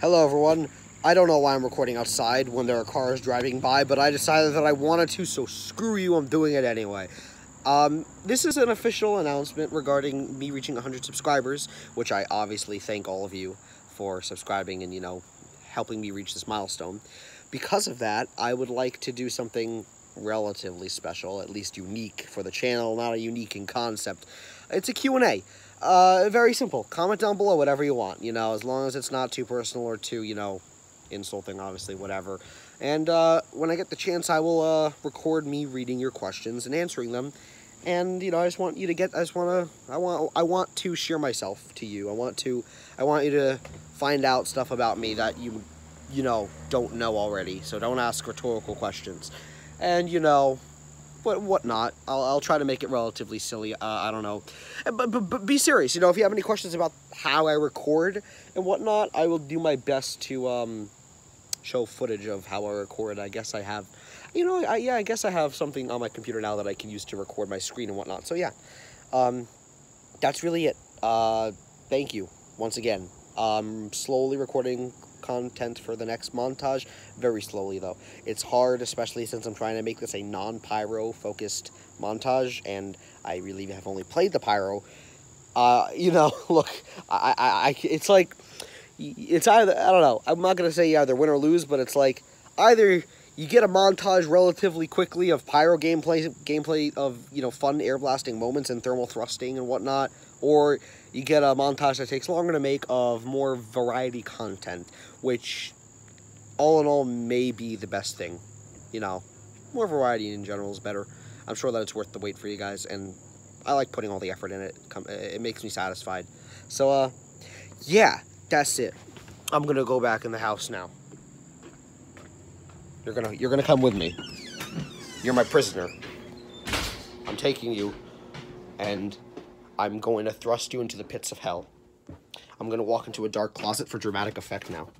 Hello everyone. I don't know why I'm recording outside when there are cars driving by, but I decided that I wanted to, so screw you, I'm doing it anyway. This is an official announcement regarding me reaching 100 subscribers, which I obviously thank all of you for subscribing and, you know, helping me reach this milestone. Because of that, I would like to do something relatively special, at least unique for the channel, not a unique in concept. It's a Q&A. Very simple. Comment down below whatever you want, you know, as long as it's not too personal or too, you know, insulting, obviously, whatever. And when I get the chance, I will record me reading your questions and answering them. And, you know, I want to share myself to you. I want you to find out stuff about me that you know, don't know already. So don't ask rhetorical questions. And, you know, but whatnot. I'll try to make it relatively silly. I don't know. But be serious. You know, if you have any questions about how I record and whatnot, I will do my best to show footage of how I record. I guess I have, you know, I guess I have something on my computer now that I can use to record my screen and whatnot. So, yeah. That's really it. Thank you once again. I'm slowly recording content for the next montage, very slowly though. It's hard, especially since I'm trying to make this a non-pyro focused montage, and I really have only played the pyro. You know, look, it's like, it's either, I don't know, I'm not going to say you either win or lose, but it's like, either you get a montage relatively quickly of pyro gameplay of, you know, fun air blasting moments and thermal thrusting and whatnot, or you get a montage that takes longer to make of more variety content, which all in all may be the best thing. You know, more variety in general is better. I'm sure that it's worth the wait for you guys, and I like putting all the effort in it. It makes me satisfied. So, yeah, that's it. I'm gonna go back in the house now. You're gonna come with me. You're my prisoner. I'm taking you, and I'm going to thrust you into the pits of hell. I'm going to walk into a dark closet for dramatic effect now.